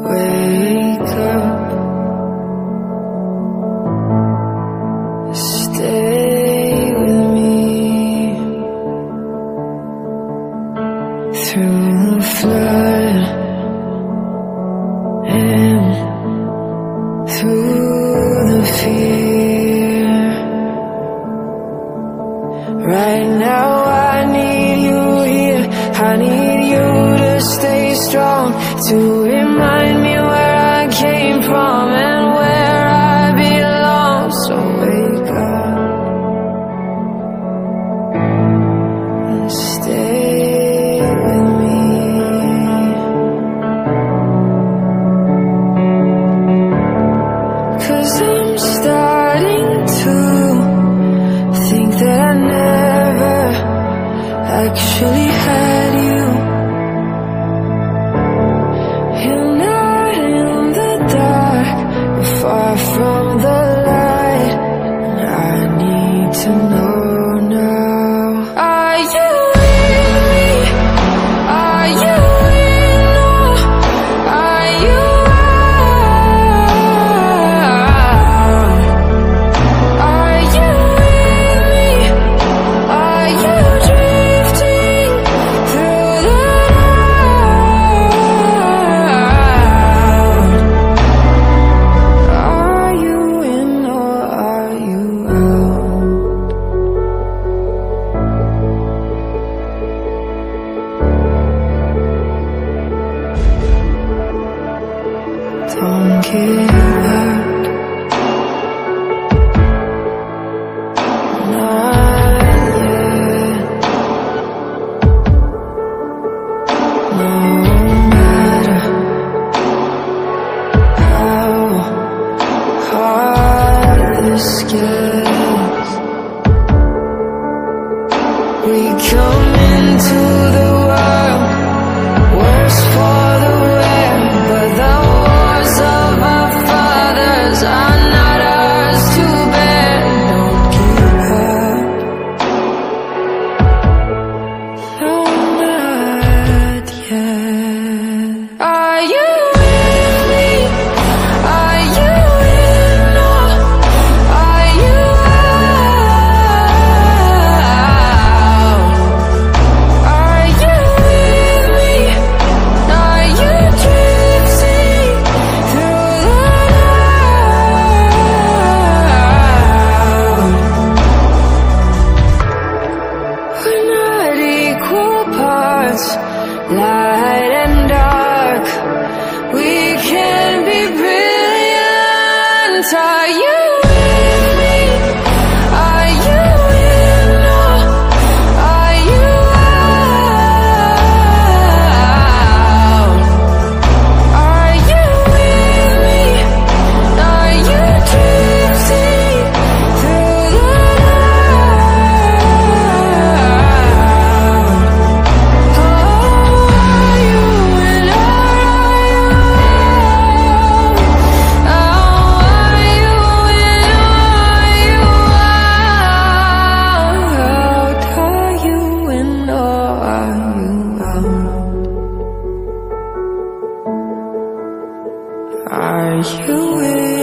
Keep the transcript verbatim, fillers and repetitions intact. Wake up, stay with me through the flood and through the fear. Right now I need you here, I need you to stay strong, to remind me where I came from and where I belong. So wake up and stay with me, 'cause I'm starting to think that I never actually had you. Far from the light, I need to know now. Are you with me? Are you in love? Are you out? Are you with me? Are you drifting through the night? Don't give up, not yet. No matter how hard this gets, we come into the world worse for the wear, but the of our fathers are not ours to bear. Don't give up, no, not yet. Are you with me? Are you in love? Are you out? Are you with me? Are you drifting through the night? We're not equal parts, light and dark. We can be brilliant. Are you with me? Are you in love? Are you out? Are you with me? Are you drifting through the night? Oh, are you in love? Oh, are you in love? Are you in love? Are you out? Are you in